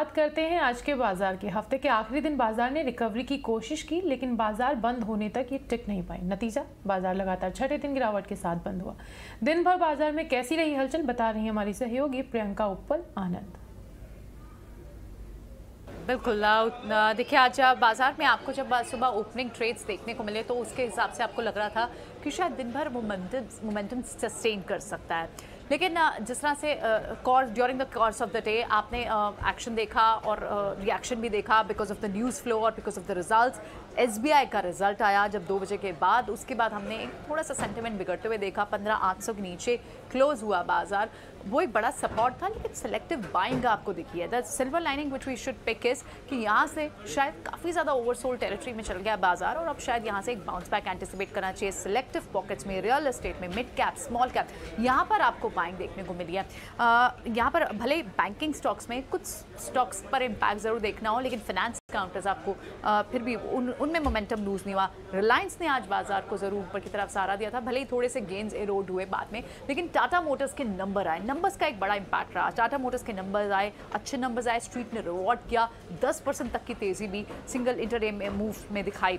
बात करते हैं आज के बाजार के हफ्ते के आखिरी दिन बाजार ने रिकवरी की कोशिश की, लेकिन बाजार बंद होने तक ये टिक नहीं पाई। नतीजा, बाजार लगातार छठे दिन गिरावट के साथ बंद हुआ। दिन भर बाजार में कैसी रही हलचल, बता रही हैं हमारी सहयोगी प्रियंका उपल आनंद। बिल्कुल, देखिए आज बाजार में आपको जब सुबह ओपनिंग ट्रेड्स देखने को मिले तो उसके हिसाब से आपको लग रहा था कि शायद दिन भर मोमेंटम सस्टेन कर सकता है, लेकिन जिस तरह से during the course of the day आपने एक्शन देखा और रिएक्शन भी देखा because of the news flow और because of the results. SBI का रिजल्ट आया जब 2 बजे के बाद, उसके बाद हमने एक थोड़ा सा सेंटिमेंट बिगड़ते हुए देखा, 15,800 के नीचे क्लोज हुआ बाजार। वो एक बड़ा सपोर्ट था, लेकिन सेलेक्टिव बाइंग आपको दिखी है। The silver lining which we should pick is कि यहाँ से शायद काफ़ी ज़्यादा ओवरसोल्ड टेरिटरी में चल गया बाजार और अब शायद यहाँ से एक बाउंस बैक एंटिसिपेट करना चाहिए। सेलेक्टिव पॉकेट्स में, रियल एस्टेट में, मिड कैप, स्मॉल कैप, यहाँ पर आपको बाइंग देखने को मिली है। यहाँ पर भले बैंकिंग स्टॉक्स में कुछ स्टॉक्स पर इम्पैक्ट ज़रूर देखना हो, लेकिन फाइनेंस काउंटर्स आपको फिर भी उनमें मोमेंटम लूज नहीं हुआ। रिलायंस ने आज बाजार को ज़रूर ऊपर की तरफ सहारा दिया था, भले ही थोड़े से गेंस एरोड हुए बाद में, लेकिन टाटा मोटर्स के नंबर आए, नंबर्स का एक बड़ा इंपैक्ट रहा। टाटा मोटर्स के नंबर्स आए, अच्छे नंबर्स आए, स्ट्रीट ने रिवॉर्ड किया, 10% तक की तेज़ी भी सिंगल इंटरडे में मूव में दिखाई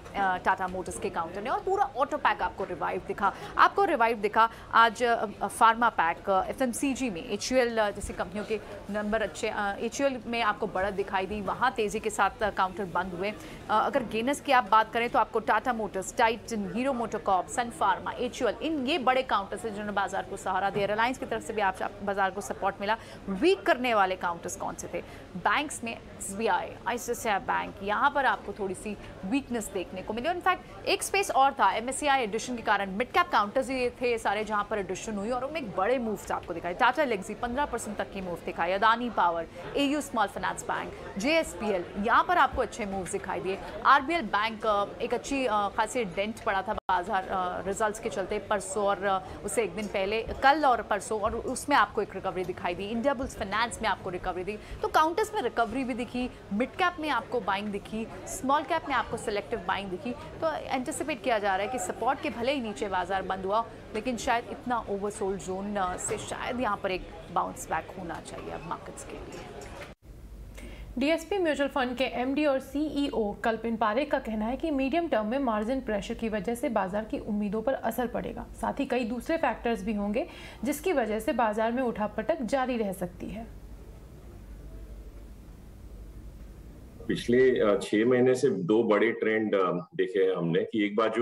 टाटा मोटर्स के काउंटर ने, और पूरा ऑटो पैक आपको रिवाइव दिखा। आज फार्मा पैक, FMCG में HUL जैसी कंपनियों के नंबर अच्छे, HUL में आपको बढ़त दिखाई दी, वहाँ तेज़ी के साथ काउंटर बंद हुए। अगर गेनर्स की आप बात करें तो आपको Tata Motors, Titan, hero MotoCorp, Sun Pharma, HUL, इन ये बड़े काउंटर्स हैं जिन्होंने बाजार को सहारा दिया। रिलायंस की तरफ से भी आप बाजार को सपोर्ट मिला। वीक करने वाले काउंटर्स कौन से थे? बैंक्स में SBI, ICICI बैंक, यहाँ पर आपको थोड़ी सी वीकनेस देखने को मिली। इनफैक्ट एक स्पेस और था MSCI एडिशन के कारण, मिड कैप काउंटर्स ये थे सारे जहाँ पर एडिशन हुई और उनमें एक बड़े मूव्स आपको दिखाई। टाटा एलेक्सी 15% तक की मूव दिखाई, Adani power, AU small finance bank, JSPL, यहाँ पर आपको अच्छे मूव्स दिखाई दिए। RBL बैंक एक अच्छी खासी डेंट पड़ा था बाजार रिजल्ट्स के चलते परसों और उससे एक दिन पहले, कल और परसों, और उसमें आपको एक रिकवरी दिखाई दी। इंडिया बुल्स फाइनेंस में आपको रिकवरी दी, तो काउंटर्स में रिकवरी भी दिखी, मिड कैप में आपको बाइंग दिखी, स्मॉल कैप में आपको सेलेक्टिव बाइंग दिखी। तो एंटिसिपेट किया जा रहा है कि सपोर्ट के भले ही नीचे बाजार बंद हुआ, लेकिन शायद इतना ओवरसोल्ड जोन से शायद यहाँ पर एक बाउंस बैक होना चाहिए अब मार्केट्स के लिए। डीएसपी म्यूचुअल फंड के एमडी और सीईओ कल्पिन पारे का कहना है कि मीडियम टर्म में मार्जिन प्रेशर की वजह से बाजार की उम्मीदों पर असर पड़ेगा, साथ ही कई दूसरे फैक्टर्स भी होंगे जिसकी वजह से बाजार में उठापटक जारी रह सकती है। पिछले 6 महीने से 2 बड़े ट्रेंड देखे हैं हमने कि एक बार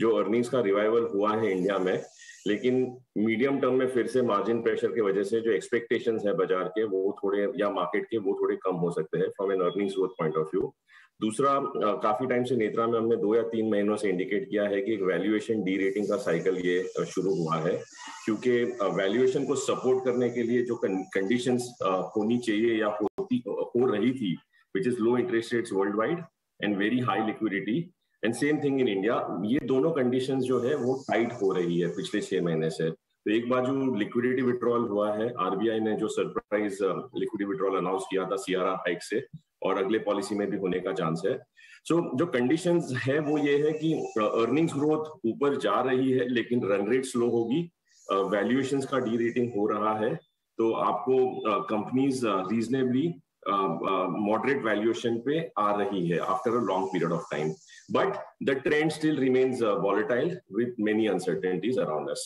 जो अर्निंग्स का रिवाइवल हुआ है इंडिया में, लेकिन मीडियम टर्म में फिर से मार्जिन प्रेशर की वजह से जो एक्सपेक्टेशंस है बाजार के वो थोड़े या मार्केट के वो थोड़े कम हो सकते हैं from an earnings growth point of view. दूसरा, काफी टाइम से नेत्रा में हमने 2 या 3 महीनों से इंडिकेट किया है कि एक वैल्यूएशन डी रेटिंग का साइकिल ये शुरू हुआ है, क्योंकि वैल्यूएशन को सपोर्ट करने के लिए जो कंडीशंस होनी चाहिए या हो रही थी which is low interest rates world wide and very high liquidity and same thing in India, ये दोनों कंडीशंस जो है वो टाइट हो रही है पिछले 6 महीने से। तो एक बार जो लिक्विडिटी विड्रॉल हुआ है, आरबीआई ने जो सरप्राइज लिक्विडिटी विड्रॉल अनाउंस किया था सीआरआर हाइक से, और अगले पॉलिसी में भी होने का चांस है। सो जो कंडीशंस है वो ये है कि अर्निंग्स ग्रोथ ऊपर जा रही है, लेकिन रन रेट स्लो होगी, वैल्यूएशंस का डी रेटिंग हो रहा है, तो आपको कंपनीज रीजनेबली मॉडरेट वैल्यूएशन पे आ रही है after a long period of time, but the trend still remains volatile with many uncertainties around us.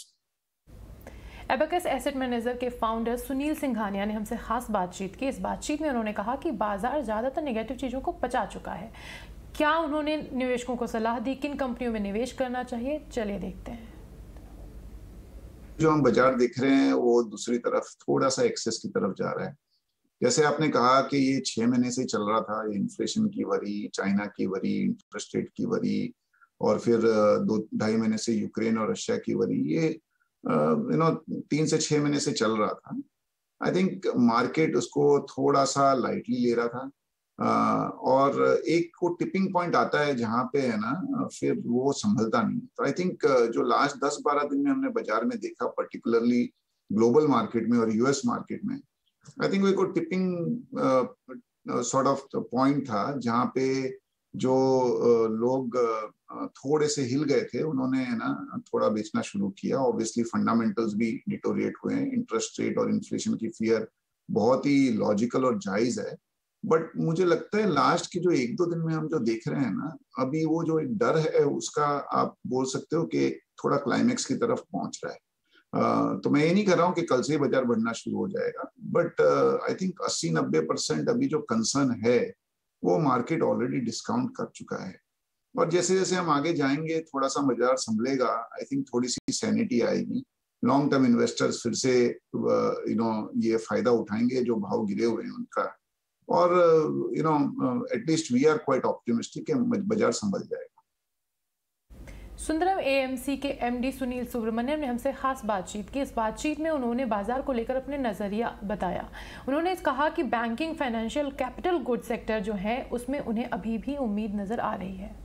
Abacus asset manager के फाउंडर सुनील सिंघानिया ने हमसे खास बातचीत की। इस बातचीत में उन्होंने कहा कि बाजार ज्यादातर नेगेटिव चीजों को पचा चुका है। क्या उन्होंने निवेशकों को सलाह दी, किन कंपनियों में निवेश करना चाहिए, चलिए देखते हैं। जो हम बाजार देख रहे हैं वो दूसरी तरफ थोड़ा सा एक्सेस की तरफ जा रहा है। जैसे आपने कहा कि ये 6 महीने से चल रहा था, ये इन्फ्लेशन की वरी, चाइना की वरी, इंटरेस्ट रेट की वरी, और फिर 2-2.5 महीने से यूक्रेन और रशिया की वरी, ये 3 से 6 महीने से चल रहा था। आई थिंक मार्केट उसको थोड़ा सा लाइटली ले रहा था, और एक को टिपिंग पॉइंट आता है जहाँ पे है ना, फिर वो संभलता नहीं। तो आई थिंक जो लास्ट 10-12 दिन में हमने बाजार में देखा, पर्टिकुलरली ग्लोबल मार्केट में और US मार्केट में, आई थिंक वो एक टिपिंग सॉर्ट ऑफ पॉइंट था जहाँ पे जो लोग थोड़े से हिल गए थे, उन्होंने है ना थोड़ा बेचना शुरू किया। ऑब्वियसली फंडामेंटल्स भी डिटोरिएट हुए हैं, इंटरेस्ट रेट और इन्फ्लेशन की फियर बहुत ही लॉजिकल और जायज है, बट मुझे लगता है लास्ट के जो एक दो दिन में हम जो देख रहे हैं ना, अभी वो जो एक डर है उसका आप बोल सकते हो कि थोड़ा क्लाइमेक्स की तरफ पहुंच रहा है। तो मैं ये नहीं कर रहा हूँ कि कल से ही बाजार बढ़ना शुरू हो जाएगा, बट आई थिंक 80-90% अभी जो कंसर्न है वो मार्केट ऑलरेडी डिस्काउंट कर चुका है। और जैसे जैसे हम आगे जाएंगे थोड़ा सा बाजार संभलेगा, आई थिंक थोड़ी सी सैनिटी आएगी, लॉन्ग टर्म इन्वेस्टर्स फिर से ये फायदा उठाएंगे जो भाव गिरे हुए हैं उनका, और at least we are quite optimistic कि बाजार संभल जाएगा। सुंदरम एएमसी के एमडी सुनील सुब्रमण्यम ने हमसे खास बातचीत की। इस बातचीत में उन्होंने बाजार को लेकर अपने नज़रिया बताया। उन्होंने कहा कि banking, financial, capital good sector जो है उसमें उन्हें अभी भी उम्मीद नजर आ रही है।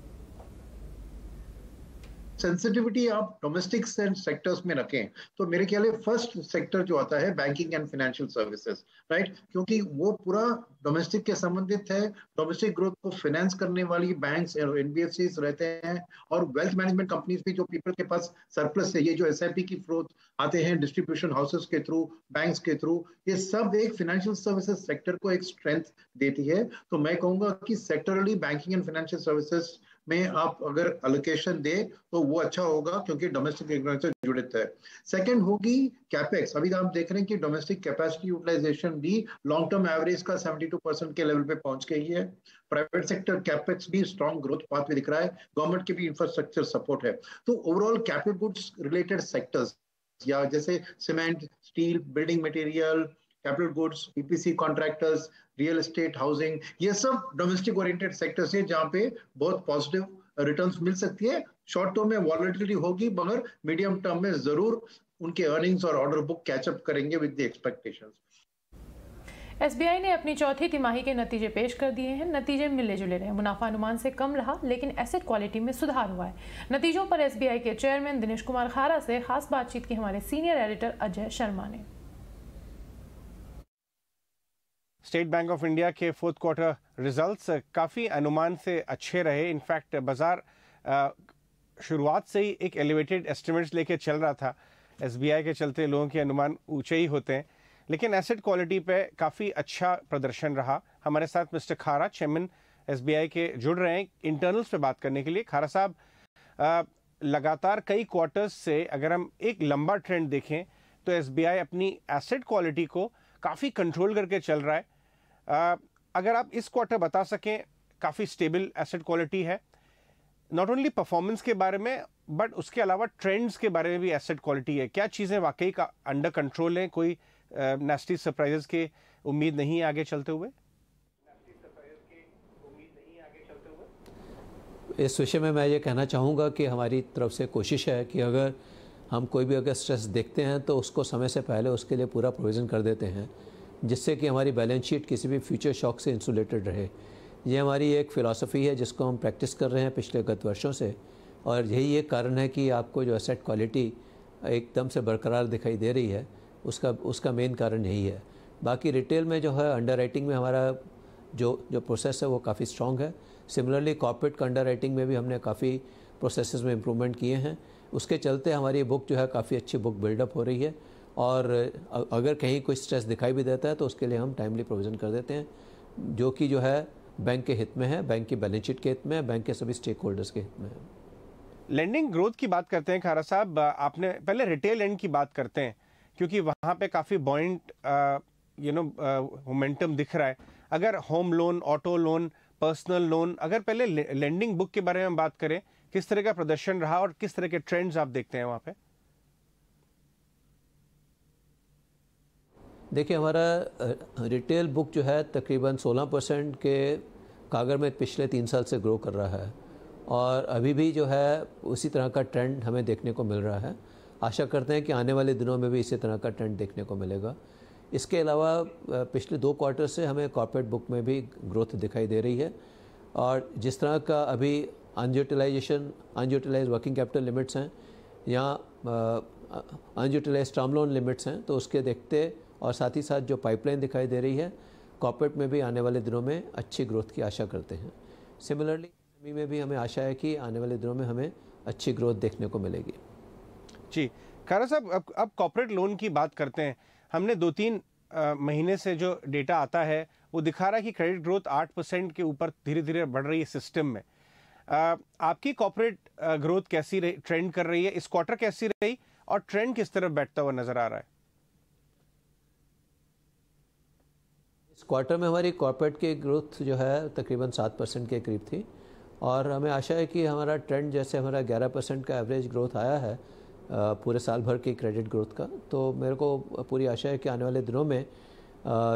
सेंसिटिविटी आप डोमेस्टिक सेक्टर्स में रखें तो मेरे ख्याल से फर्स्ट सेक्टर जो आता है banking and financial services, right, क्योंकि वो पूरा डोमेस्टिक के संबंधित है। डोमेस्टिक ग्रोथ को फाइनेंस करने वाली बैंक्स और एनबीएफसी रहते हैं, और वेल्थ मैनेजमेंट कंपनीज भी जो पीपल के पास सरप्लस है, ये जो एसआईपी की फ्लोट आते हैं डिस्ट्रीब्यूशन हाउसेस के थ्रू, बैंक्स के थ्रू, ये सब एक फाइनेंशियल सर्विसेज सेक्टर को एक स्ट्रेंथ देती है। तो मैं कहूँगा कि sectorally banking and financial services में आप अगर एलोकेशन दे तो वो अच्छा होगा, क्योंकि डोमेस्टिक इकोनॉमी से जुड़ित है। सेकंड होगी कैपेक्स। अभी आप देख रहे हैं कि डोमेस्टिक कैपेसिटी यूटिलाइजेशन भी लॉन्ग टर्म एवरेज का 72% के लेवल पे पहुंच गई है। प्राइवेट सेक्टर कैपेक्स भी स्ट्रॉन्ग ग्रोथ पाथ में दिख रहा है, गवर्नमेंट के भी इंफ्रास्ट्रक्चर सपोर्ट है। तो overall capital goods related sectors या जैसे cement, steel, building material, capital goods, EPC contractors, real estate, housing, ये सब डोमेस्टिक ओरिएंटेड सेक्टर्स हैं जहाँ पे बहुत पॉजिटिव रिटर्न्स मिल सकती है। शॉर्ट टर्म में वॉलेटिलिटी होगी, मगर मीडियम टर्म में जरूर उनके अर्निंग्स और ऑर्डर बुक कैचअप करेंगे विद द एक्सपेक्टेशंस। एसबीआई ने अपनी चौथी तिमाही के नतीजे पेश कर दिए हैं। नतीजे मिले जुले रहे, मुनाफा अनुमान से कम रहा लेकिन एसेट क्वालिटी में सुधार हुआ है। नतीजों पर एसबीआई के चेयरमैन दिनेश कुमार खारा से खास बातचीत की हमारे सीनियर एडिटर अजय शर्मा ने। स्टेट बैंक ऑफ इंडिया के फोर्थ क्वार्टर रिजल्ट्स काफ़ी अनुमान से अच्छे रहे। इनफैक्ट बाजार शुरुआत से ही एक एलिवेटेड एस्टिमेट्स लेके चल रहा था। एसबीआई के चलते लोगों के अनुमान ऊंचे ही होते हैं, लेकिन एसेट क्वालिटी पे काफ़ी अच्छा प्रदर्शन रहा। हमारे साथ मिस्टर खारा, चेयरमैन एसबीआई के, जुड़ रहे हैं इंटरनल्स पे बात करने के लिए। खारा साहब, लगातार कई क्वार्टर्स से अगर हम एक लंबा ट्रेंड देखें तो एसबीआई अपनी एसेट क्वालिटी को काफ़ी कंट्रोल करके चल रहा है। अगर आप इस क्वार्टर बता सकें, काफ़ी स्टेबल एसेट क्वालिटी है। नॉट ओनली परफॉर्मेंस के बारे में बट उसके अलावा ट्रेंड्स के बारे में भी एसेट क्वालिटी है। क्या चीज़ें वाकई का अंडर कंट्रोल हैं? कोई नेस्टी सरप्राइजेस की उम्मीद नहीं है आगे चलते हुए? इस विषय में मैं ये कहना चाहूँगा कि हमारी तरफ से कोशिश है कि अगर हम कोई भी अगर स्ट्रेस देखते हैं तो उसको समय से पहले उसके लिए पूरा प्रोविज़न कर देते हैं, जिससे कि हमारी बैलेंस शीट किसी भी फ्यूचर शॉक से इंसुलेटेड रहे। ये हमारी एक फ़िलासफ़ी है जिसको हम प्रैक्टिस कर रहे हैं पिछले गत वर्षों से, और यही एक कारण है कि आपको जो एसेट क्वालिटी एकदम से बरकरार दिखाई दे रही है, उसका मेन कारण यही है। बाकी रिटेल में जो है अंडर राइटिंग में हमारा जो प्रोसेस है वो काफ़ी स्ट्रॉन्ग है। सिमिलरली कॉर्पोरेट का अंडर राइटिंग में भी हमने काफ़ी प्रोसेसेस में इम्प्रूवमेंट किए हैं। उसके चलते हमारी बुक जो है काफ़ी अच्छी बुक बिल्डअप हो रही है, और अगर कहीं कोई स्ट्रेस दिखाई भी देता है तो उसके लिए हम टाइमली प्रोविज़न कर देते हैं, जो कि जो है बैंक के हित में है, बैंक की बैलेंस शीट के हित में है, बैंक के सभी स्टेक होल्डर्स के हित में है। लेंडिंग ग्रोथ की बात करते हैं खारा साहब, आपने पहले रिटेल एंड की बात करते हैं क्योंकि वहाँ पर काफ़ी बॉइंट मोमेंटम दिख रहा है। अगर home loan, auto loan, personal loan, अगर पहले लेंडिंग बुक के बारे में बात करें, किस तरह का प्रदर्शन रहा और किस तरह के ट्रेंड्स आप देखते हैं वहाँ पे? देखिए, हमारा रिटेल बुक जो है तकरीबन 16% के कागर में पिछले 3 साल से ग्रो कर रहा है, और अभी भी जो है उसी तरह का ट्रेंड हमें देखने को मिल रहा है। आशा करते हैं कि आने वाले दिनों में भी इसी तरह का ट्रेंड देखने को मिलेगा। इसके अलावा पिछले 2 क्वार्टर से हमें कॉर्पोरेट बुक में भी ग्रोथ दिखाई दे रही है, और जिस तरह का अभी अनयूटिलाइज वर्किंग कैपिटल लिमिट्स हैं या अनयूटिलाइज टर्म लोन लिमिट्स हैं, तो उसके देखते और साथ ही साथ जो पाइपलाइन दिखाई दे रही है, कॉर्पोरेट में भी आने वाले दिनों में अच्छी ग्रोथ की आशा करते हैं। सिमिलरली इकोनॉमी में भी हमें आशा है कि आने वाले दिनों में हमें अच्छी ग्रोथ देखने को मिलेगी। जी खारा साहब, अब कॉर्पोरेट लोन की बात करते हैं। हमने 2-3 महीने से जो डेटा आता है वो दिखा रहा है कि क्रेडिट ग्रोथ 8% के ऊपर धीरे धीरे बढ़ रही है सिस्टम में। आपकी कॉर्पोरेट ग्रोथ कैसी रही, ट्रेंड कर रही है, इस क्वार्टर कैसी रही और ट्रेंड किस तरफ बैठता हुआ नजर आ रहा है? इस क्वार्टर में हमारी कॉर्पोरेट की ग्रोथ जो है तकरीबन 7% के करीब थी और हमें आशा है कि हमारा ट्रेंड जैसे हमारा 11% का एवरेज ग्रोथ आया है पूरे साल भर की क्रेडिट ग्रोथ का, तो मेरे को पूरी आशा है कि आने वाले दिनों में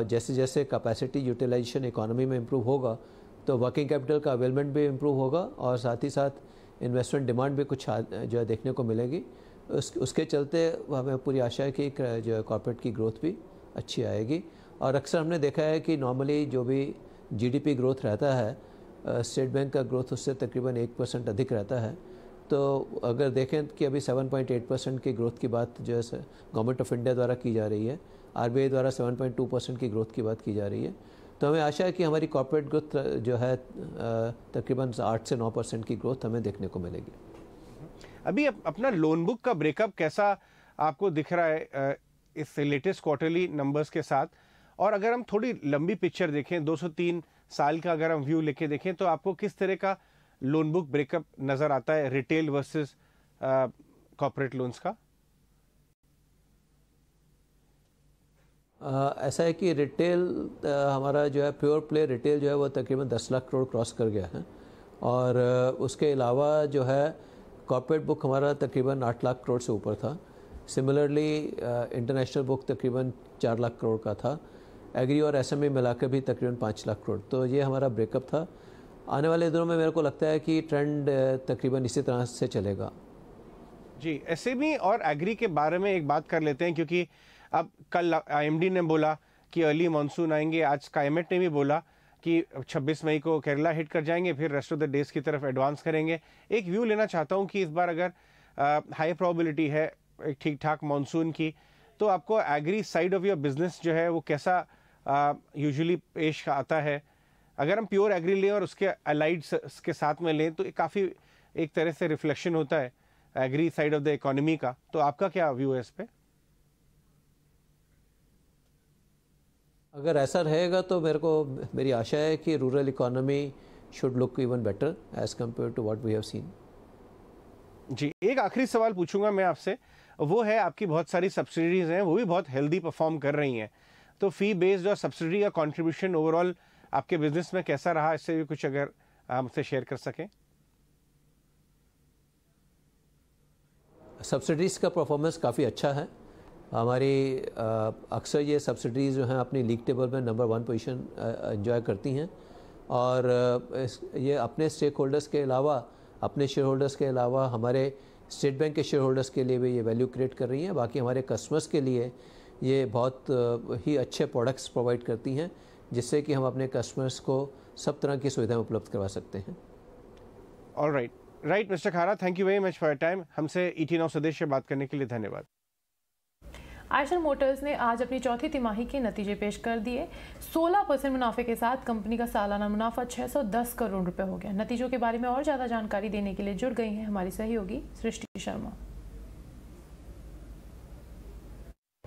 जैसे जैसे कैपेसिटी यूटिलाइजेशन इकोनॉमी में इम्प्रूव होगा तो वर्किंग कैपिटल का अवेलमेंट भी इम्प्रूव होगा और साथ ही साथ इन्वेस्टमेंट डिमांड भी कुछ जो है देखने को मिलेगी। उसके चलते हमें पूरी आशा है कि जो कॉर्पोरेट की ग्रोथ भी अच्छी आएगी। और अक्सर हमने देखा है कि नॉर्मली जो भी जीडीपी ग्रोथ रहता है स्टेट बैंक का ग्रोथ उससे तकरीबन 1% अधिक रहता है, तो अगर देखें कि अभी 7.8% की ग्रोथ की बात जो है गवर्नमेंट ऑफ इंडिया द्वारा की जा रही है, आरबीआई द्वारा 7.2% की ग्रोथ की बात की जा रही है, तो हमें आशा है कि हमारी कॉर्पोरेट ग्रोथ जो है तकरीबन 8 से 9% की ग्रोथ हमें देखने को मिलेगी। अभी अपना लोन बुक का ब्रेकअप कैसा आपको दिख रहा है इस लेटेस्ट क्वार्टरली नंबर्स के साथ? और अगर हम थोड़ी लंबी पिक्चर देखें 203 साल का अगर हम व्यू लेके देखें तो आपको किस तरह का लोन बुक ब्रेकअप नज़र आता है रिटेल वर्सेस कॉर्पोरेट लोन्स का? ऐसा है कि रिटेल हमारा जो है प्योर प्ले रिटेल जो है वो तकरीबन 10 लाख करोड़ क्रॉस कर गया है और उसके अलावा जो है कॉर्पोरेट बुक हमारा तकरीबन 8 लाख करोड़ से ऊपर था। सिमिलरली इंटरनेशनल बुक तकरीबन 4 लाख करोड़ का था, एग्री और एसएमई मिलाकर भी तकरीबन 5 लाख करोड़। तो ये हमारा ब्रेकअप था। आने वाले दिनों में मेरे को लगता है कि ट्रेंड तकरीबन इसी तरह से चलेगा। जी, एसएमई और एग्री के बारे में एक बात कर लेते हैं क्योंकि अब कल आईएमडी ने बोला कि अर्ली मानसून आएंगे, आज काइमेट ने भी बोला कि 26 मई को केरला हिट कर जाएंगे, फिर रेस्ट ऑफ द डेज की तरफ एडवांस करेंगे। एक व्यू लेना चाहता हूं कि इस बार अगर हाई प्रोबेबिलिटी है एक ठीक ठाक मानसून की, तो आपको agri side of your business जो है वो कैसा यूजुअली पेश आता है? अगर हम प्योर एग्री लें और उसके अलाइड्स के साथ में लें तो काफ़ी एक तरह से रिफ्लेक्शन होता है agri side of the economy का, तो आपका क्या व्यू है इस पर? अगर ऐसा रहेगा तो मेरे को मेरी आशा है कि rural economy should look even better as compare to what we have seen. जी, एक आखिरी सवाल पूछूंगा मैं आपसे, वो है आपकी बहुत सारी सब्सिडीज हैं वो भी बहुत हेल्दी परफॉर्म कर रही हैं, तो फी बेस्ड और सब्सिडी का कंट्रीब्यूशन ओवरऑल आपके बिजनेस में कैसा रहा, इससे भी कुछ अगर हमसे शेयर कर सकें। सब्सिडीज का परफॉर्मेंस काफ़ी अच्छा है हमारी। अक्सर ये सब्सिडीज़ जो हैं अपनी लीग टेबल में नंबर 1 पोजीशन एंजॉय करती हैं और ये अपने स्टेक होल्डर्स के अलावा अपने शेयर होल्डर्स के अलावा हमारे स्टेट बैंक के शेयर होल्डर्स के लिए भी ये वैल्यू क्रिएट कर रही हैं। बाकी हमारे कस्टमर्स के लिए ये बहुत ही अच्छे प्रोडक्ट्स प्रोवाइड करती हैं जिससे कि हम अपने कस्टमर्स को सब तरह की सुविधाएँ उपलब्ध करवा सकते हैं। Alright, right mister Khara, thank you very much for your time. हमसे ईटी नाउ स्वदेश से बात करने के लिए धन्यवाद। आयशर मोटर्स ने आज अपनी चौथी तिमाही के नतीजे पेश कर दिए। 16% मुनाफे के साथ कंपनी का सालाना मुनाफा 610 करोड़ रुपए हो गया। नतीजों के बारे में और ज़्यादा जानकारी देने के लिए जुड़ गई हैं हमारी सहयोगी सृष्टि शर्मा।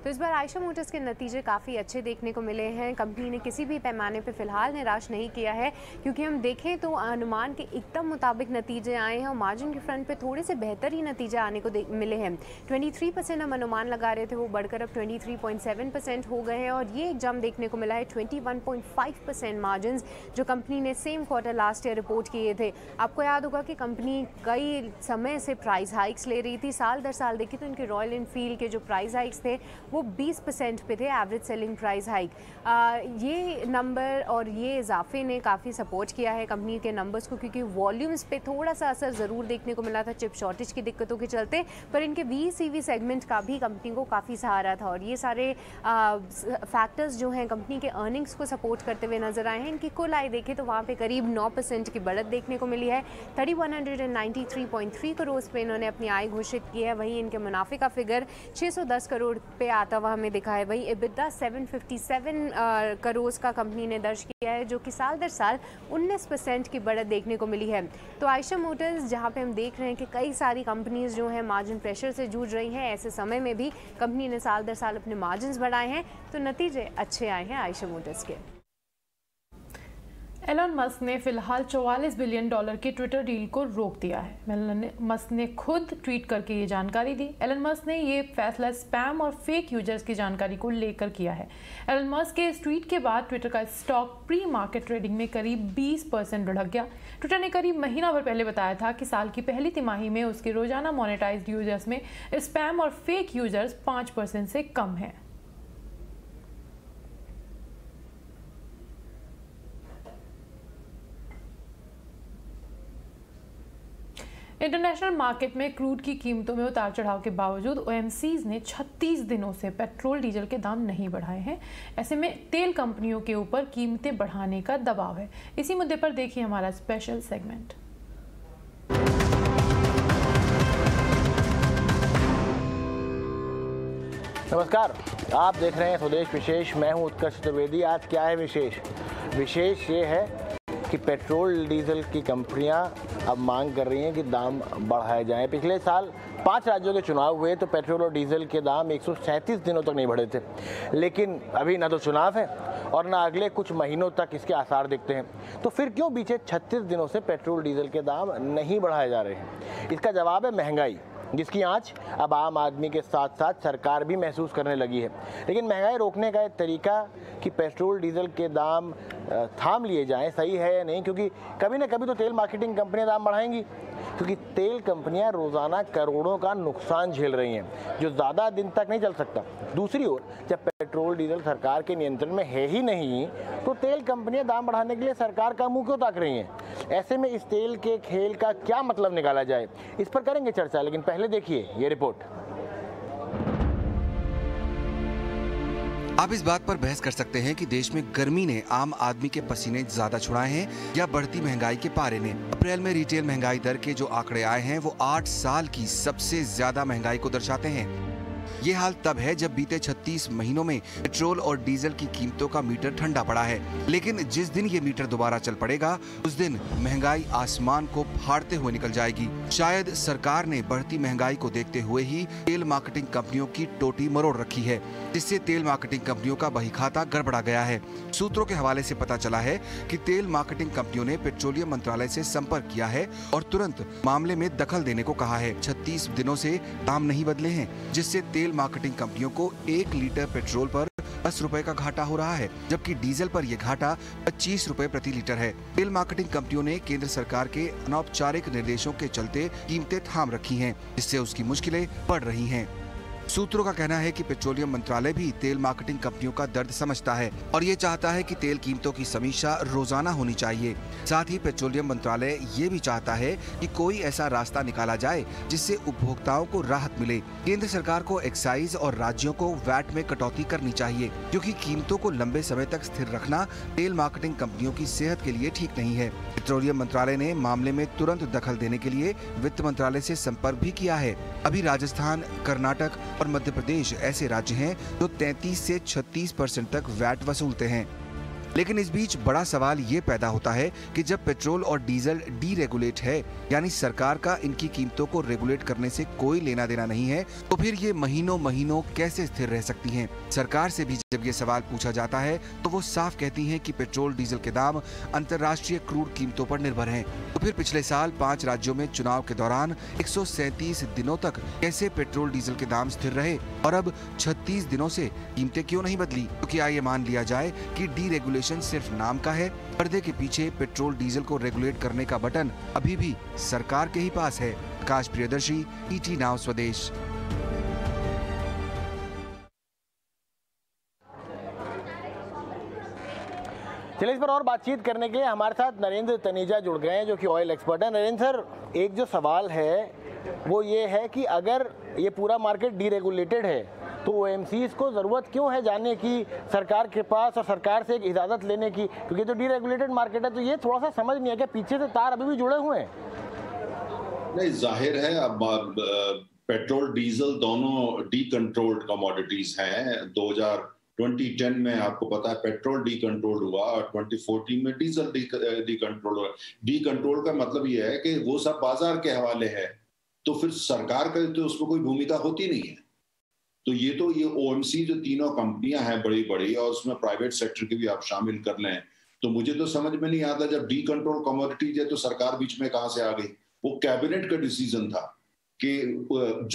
तो इस बार आयशर मोटर्स के नतीजे काफ़ी अच्छे देखने को मिले हैं। कंपनी ने किसी भी पैमाने पे फिलहाल निराश नहीं किया है क्योंकि हम देखें तो अनुमान के एकदम मुताबिक नतीजे आए हैं और मार्जिन के फ्रंट पे थोड़े से बेहतर ही नतीजे आने को मिले हैं। 23% हम अनुमान लगा रहे थे, वो बढ़कर अब 23.7% हो गए हैं और ये एक जंप देखने को मिला है। 21.5% मार्जिन जो कंपनी ने same quarter last year report किए थे। आपको याद होगा कि कंपनी कई समय से प्राइस हाइक्स ले रही थी। साल दर साल देखी तो इनके रॉयल एनफील्ड के जो प्राइस हाइक्स थे वो 20% पे थे एवरेज सेलिंग प्राइस हाइक। ये नंबर और ये इजाफे ने काफ़ी सपोर्ट किया है कंपनी के नंबर्स को क्योंकि वॉल्यूम्स पे थोड़ा सा असर ज़रूर देखने को मिला था चिप शॉर्टेज की दिक्कतों के चलते, पर इनके VECV सेगमेंट का भी कंपनी को काफ़ी सहारा था और ये सारे फैक्टर्स जो हैं कंपनी के अर्निंग्स को सपोर्ट करते हुए नजर आए हैं। इनकी कुल आय देखें तो वहाँ पर करीब 9% की बढ़त देखने को मिली है। 3193.3 करोड़ पे इन्होंने अपनी आय घोषित की है। वहीं इनके मुनाफे का फिगर 610 करोड़ पे आता हुआ हमें दिखा है। वही EBITDA 757 करोड़ का कंपनी ने दर्ज किया है जो कि साल दर साल 19% की बढ़त देखने को मिली है। तो आयशर मोटर्स जहां पे हम देख रहे हैं कि कई सारी कंपनीज जो हैं मार्जिन प्रेशर से जूझ रही हैं, ऐसे समय में भी कंपनी ने साल दर साल अपने मार्जिन बढ़ाए हैं, तो नतीजे अच्छे आए हैं आयशर मोटर्स के। एलन मस्क ने फिलहाल $44 बिलियन की ट्विटर डील को रोक दिया है। एलन मस्क ने खुद ट्वीट करके ये जानकारी दी। एलन मस्क ने ये फैसला स्पैम और फेक यूजर्स की जानकारी को लेकर किया है। एलन मस्क के इस ट्वीट के बाद ट्विटर का स्टॉक प्री मार्केट ट्रेडिंग में करीब 20% बढ़ गया। ट्विटर ने करीब महीना भर पहले बताया था कि साल की पहली तिमाही में उसके रोजाना मोनेटाइज्ड यूजर्स में स्पैम और फेक यूजर्स 5% से कम हैं। इंटरनेशनल मार्केट में क्रूड की कीमतों में उतार चढ़ाव के बावजूद ओएमसीज ने 36 दिनों से पेट्रोल डीजल के दाम नहीं बढ़ाए हैं। ऐसे में तेल कंपनियों के ऊपर कीमतें बढ़ाने का दबाव है। इसी मुद्दे पर देखिए हमारा स्पेशल सेगमेंट। नमस्कार, आप देख रहे हैं स्वदेश विशेष। मैं हूं उत्कर्ष त्रिवेदी। आज क्या है विशेष? विशेष ये है कि पेट्रोल डीजल की कंपनियां अब मांग कर रही हैं कि दाम बढ़ाए जाएं। पिछले साल 5 राज्यों के चुनाव हुए तो पेट्रोल और डीजल के दाम 137 दिनों तक नहीं बढ़े थे, लेकिन अभी ना तो चुनाव है और ना अगले कुछ महीनों तक इसके आसार दिखते हैं, तो फिर क्यों बीते 36 दिनों से पेट्रोल डीजल के दाम नहीं बढ़ाए जा रहे हैं? इसका जवाब है महंगाई, जिसकी आंच अब आम आदमी के साथ साथ सरकार भी महसूस करने लगी है। लेकिन महंगाई रोकने का एक तरीका कि पेट्रोल डीजल के दाम थाम लिए जाएं सही है या नहीं, क्योंकि कभी ना कभी तो तेल मार्केटिंग कंपनियां दाम बढ़ाएंगी, क्योंकि तेल कंपनियां रोज़ाना करोड़ों का नुकसान झेल रही हैं जो ज़्यादा दिन तक नहीं चल सकता। दूसरी ओर जब पेट्रोल डीजल सरकार के नियंत्रण में है ही नहीं, तो तेल कंपनियां दाम बढ़ाने के लिए सरकार का मुँह क्यों ताक रही हैं? ऐसे में इस तेल के खेल का क्या मतलब निकाला जाए, इस पर करेंगे चर्चा। लेकिन पहले देखिए ये रिपोर्ट। आप इस बात पर बहस कर सकते हैं कि देश में गर्मी ने आम आदमी के पसीने ज्यादा छुड़ाए हैं या बढ़ती महंगाई के पारे ने। अप्रैल में रिटेल महंगाई दर के जो आंकड़े आए हैं वो 8 साल की सबसे ज्यादा महंगाई को दर्शाते हैं। ये हाल तब है जब बीते 36 महीनों में पेट्रोल और डीजल की कीमतों का मीटर ठंडा पड़ा है, लेकिन जिस दिन ये मीटर दोबारा चल पड़ेगा उस दिन महंगाई आसमान को फाड़ते हुए निकल जाएगी। शायद सरकार ने बढ़ती महंगाई को देखते हुए ही तेल मार्केटिंग कंपनियों की टोटी मरोड़ रखी है, जिससे तेल मार्केटिंग कंपनियों का बहीखाता गड़बड़ा गया है। सूत्रों के हवाले से पता चला है कि तेल मार्केटिंग कंपनियों ने पेट्रोलियम मंत्रालय से संपर्क किया है और तुरंत मामले में दखल देने को कहा है। 36 दिनों से दाम नहीं बदले हैं, जिससे तेल मार्केटिंग कंपनियों को 1 लीटर पेट्रोल पर 10 रुपए का घाटा हो रहा है, जबकि डीजल पर यह घाटा 25 रुपए प्रति लीटर है। तेल मार्केटिंग कंपनियों ने केंद्र सरकार के अनौपचारिक निर्देशों के चलते कीमतें थाम रखी हैं, जिससे उसकी मुश्किलें बढ़ रही हैं। सूत्रों का कहना है कि पेट्रोलियम मंत्रालय भी तेल मार्केटिंग कंपनियों का दर्द समझता है और ये चाहता है कि तेल कीमतों की समीक्षा रोजाना होनी चाहिए। साथ ही पेट्रोलियम मंत्रालय ये भी चाहता है कि कोई ऐसा रास्ता निकाला जाए जिससे उपभोक्ताओं को राहत मिले। केंद्र सरकार को एक्साइज और राज्यों को वैट में कटौती करनी चाहिए, क्योंकि कीमतों को लंबे समय तक स्थिर रखना तेल मार्केटिंग कंपनियों की सेहत के लिए ठीक नहीं है। पेट्रोलियम मंत्रालय ने मामले में तुरंत दखल देने के लिए वित्त मंत्रालय से संपर्क भी किया है। अभी राजस्थान, कर्नाटक और मध्य प्रदेश ऐसे राज्य हैं जो 33 से 36% तक वैट वसूलते हैं। लेकिन इस बीच बड़ा सवाल ये पैदा होता है कि जब पेट्रोल और डीजल डीरेगुलेट है, यानी सरकार का इनकी कीमतों को रेगुलेट करने से कोई लेना देना नहीं है, तो फिर ये महीनों महीनों कैसे स्थिर रह सकती हैं? सरकार से भी जब ये सवाल पूछा जाता है तो वो साफ कहती हैं कि पेट्रोल डीजल के दाम अंतर्राष्ट्रीय क्रूड कीमतों पर निर्भर हैं। तो फिर पिछले साल 5 राज्यों में चुनाव के दौरान 137 दिनों तक कैसे पेट्रोल डीजल के दाम स्थिर रहे और अब 36 दिनों से कीमतें क्यों नहीं बदली? तो क्या ये मान लिया जाए कि डीरेगुलेशन सिर्फ नाम का है? पर्दे के पीछे पेट्रोल डीजल को रेगुलेट करने का बटन अभी भी सरकार के ही पास है। Prakash Priyadarshi, ET Now Swadesh. चलिए, इस पर और बातचीत करने के लिए हमारे साथ नरेंद्र तनेजा जुड़ गए हैं, जो कि ऑयल एक्सपर्ट हैं। नरेंद्र सर, एक जो सवाल है वो ये है कि अगर ये पूरा मार्केट डीरेगुलेटेड है तो ओएमसीज को ज़रूरत क्यों है जाने की सरकार के पास और सरकार से एक इजाज़त लेने की, क्योंकि तो डीरेगुलेटेड मार्केट है? तो ये थोड़ा सा समझ नहीं है कि पीछे से तार अभी भी जुड़े हुए हैं। नहीं, जाहिर है अब पेट्रोल डीजल दोनों डीकंट्रोल्ड कमोडिटीज़ हैं। 2010 में आपको पता है पेट्रोल डीकंट्रोल हुआ और 2014 में डीजल डीकंट्रोल हुआ। डीकंट्रोल का मतलब ये है कि वो सब बाजार के हवाले है, तो फिर सरकार का तो उसमें कोई भूमिका होती नहीं है। तो ये OMC जो तीनों कंपनियां हैं बड़ी बड़ी, और उसमें प्राइवेट सेक्टर के भी आप शामिल कर लें, तो मुझे तो समझ में नहीं आता, जब डी कंट्रोल कमोडिटीज है तो सरकार बीच में कहां से आ गई? वो कैबिनेट का डिसीजन था कि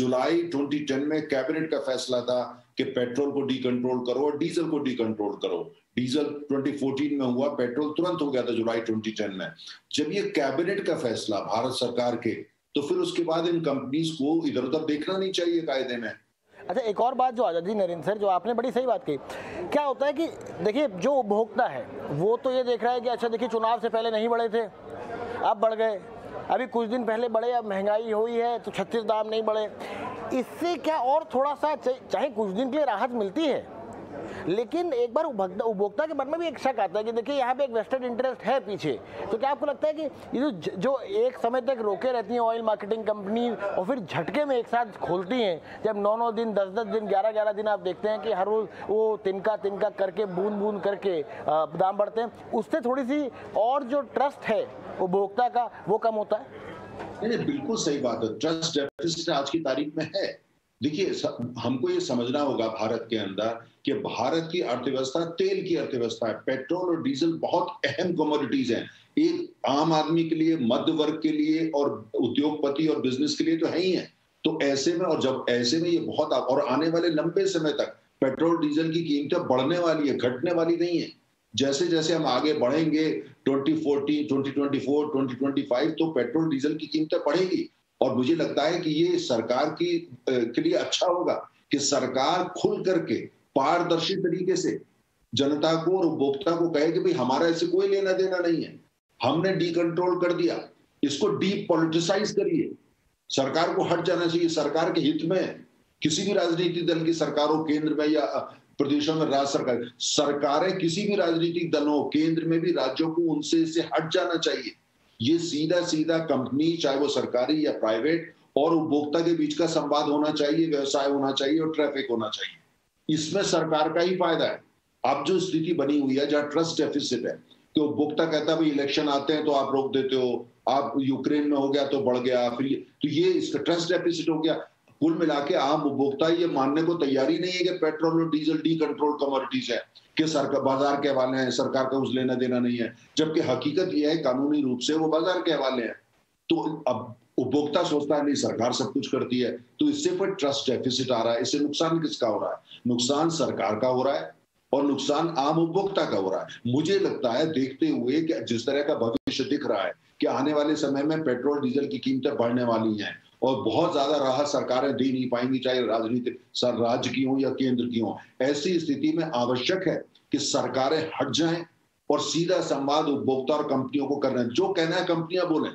जुलाई 2010 में कैबिनेट का फैसला था कि पेट्रोल को डी कंट्रोल करो और डीजल को डी कंट्रोल करो। डीजल 2014 में हुआ, पेट्रोल तुरंत हो गया था जुलाई 2010 में। जब ये कैबिनेट का फैसला भारत सरकार के, तो फिर उसके बाद इन कंपनीज को इधर उधर देखना नहीं चाहिए कायदे में। अच्छा, एक और बात जो आजादी नरेंद्र सर, जो आपने बड़ी सही बात कही, क्या होता है कि देखिए जो उपभोक्ता है वो तो ये देख रहा है कि अच्छा देखिए चुनाव से पहले नहीं बढ़े थे, अब बढ़ गए, अभी कुछ दिन पहले बढ़े, अब महंगाई हुई है तो 36 दाम नहीं बढ़े। इससे क्या और थोड़ा सा चाहे कुछ दिन के लिए राहत मिलती है, लेकिन एक बार उपभोक्ता के मन में भी एक शक आता है कि देखिए यहाँ पे एक वेस्टेड इंटरेस्ट है पीछे। तो क्या आपको लगता है कि ये जो एक समय तक रोके रहती हैं ऑयल मार्केटिंग कंपनी और फिर झटके में एक साथ खोलती हैं, जब 9-9 दिन, 10-10 दिन, 11-11 दिन आप देखते हैं कि हर रोज वो तिनका करके, बूंद बूंद करके दाम बढ़ते हैं, उससे थोड़ी सी और जो ट्रस्ट है उपभोक्ता का वो कम होता है? नहीं, बिल्कुल सही बात है। ट्रस्ट डेफिसिट आज की तारीख में है। देखिए, हमको ये समझना होगा भारत के अंदर कि भारत की अर्थव्यवस्था तेल की अर्थव्यवस्था है। पेट्रोल और डीजल बहुत अहम कमोडिटीज हैं, एक आम आदमी के लिए, मध्य वर्ग के लिए और उद्योगपति और बिजनेस के लिए तो है ही है। तो ऐसे में, और जब ऐसे में ये बहुत, और आने वाले लंबे समय तक पेट्रोल डीजल की कीमतें बढ़ने वाली है, घटने वाली नहीं है। जैसे जैसे हम आगे बढ़ेंगे 2040, 2024, 2025 तो पेट्रोल डीजल की कीमतें बढ़ेंगी। और मुझे लगता है कि ये सरकार के लिए अच्छा होगा कि सरकार खुल करके पारदर्शी तरीके से जनता को और उपभोक्ता को कहे कि भाई हमारा ऐसे कोई लेना देना नहीं है, हमने डी कंट्रोल कर दिया, इसको डी पॉलिटिसाइज करिए। सरकार को हट जाना चाहिए, सरकार के हित में है। किसी भी राजनीतिक दल की सरकारों, केंद्र में या प्रदेशों में राज्य सरकार, सरकारें किसी भी राजनीतिक दलों, केंद्र में भी, राज्यों को उनसे इसे हट जाना चाहिए। ये सीधा सीधा कंपनी, चाहे वो सरकारी या प्राइवेट, और उपभोक्ता के बीच का संवाद होना चाहिए, व्यवसाय होना चाहिए और ट्रैफिक होना चाहिए। इसमें सरकार का ही फायदा है। अब जो स्थिति बनी हुई है जहाँ ट्रस्ट डेफिसिट है, तो उपभोक्ता कहता है भाई इलेक्शन आते हैं तो आप रोक देते हो, आप यूक्रेन में हो गया तो बढ़ गया, फिर तो ये इसका ट्रस्ट डेफिसिट हो गया। कुल मिला के आम उपभोक्ता ये मानने को तैयार ही नहीं है कि पेट्रोल और डीजल डी कंट्रोल कमोडिटीज है, कि सरकार बाजार के हवाले हैं, सरकार का उस लेना देना नहीं है, जबकि हकीकत यह है कानूनी रूप से वो बाजार के हवाले हैं। तो अब उपभोक्ता सोचता है नहीं सरकार सब कुछ करती है, तो इससे फिर ट्रस्ट डेफिसिट आ रहा है। इससे नुकसान किसका हो रहा है? नुकसान सरकार का हो रहा है और नुकसान आम उपभोक्ता का हो रहा है। मुझे लगता है देखते हुए कि जिस तरह का भविष्य दिख रहा है कि आने वाले समय में पेट्रोल डीजल की कीमतें बढ़ने वाली हैं और बहुत ज्यादा राहत सरकारें दे नहीं पाएंगी, चाहे राजनीतिक राज्य की हो या केंद्र की हो। ऐसी स्थिति में आवश्यक है कि सरकारें हट जाएं और सीधा संवाद उपभोक्ता और कंपनियों को करना है। जो कहना है कंपनियां बोलें,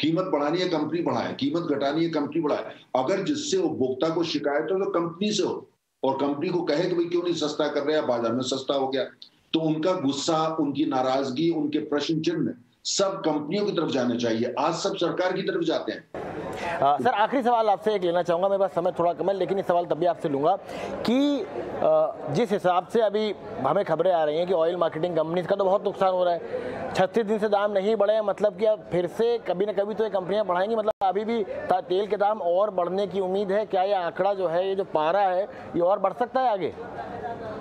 कीमत बढ़ानी है कंपनी बढ़ाए, कीमत घटानी है कंपनी बढ़ाए। अगर जिससे उपभोक्ता को शिकायत हो तो कंपनी से हो, और कंपनी को कहे कि भाई क्यों नहीं सस्ता कर रहे, बाजार में सस्ता हो गया। तो उनका गुस्सा, उनकी नाराजगी, उनके प्रश्न चिन्ह सब कंपनियों की तरफ जाने चाहिए, आज सब सरकार की तरफ जाते हैं। सर, आखिरी सवाल आपसे एक लेना चाहूँगा, मेरे पास समय थोड़ा कम है, लेकिन ये सवाल तभी आपसे लूँगा कि जिस हिसाब से अभी हमें खबरें आ रही हैं कि ऑयल मार्केटिंग कंपनीज का तो बहुत नुकसान हो रहा है, 36 दिन से दाम नहीं बढ़े, मतलब कि अब फिर से कभी ना कभी तो ये कंपनियाँ बढ़ाएंगी, मतलब अभी भी तेल के दाम और बढ़ने की उम्मीद है। क्या ये आंकड़ा जो है, ये जो पारा है, ये और बढ़ सकता है आगे?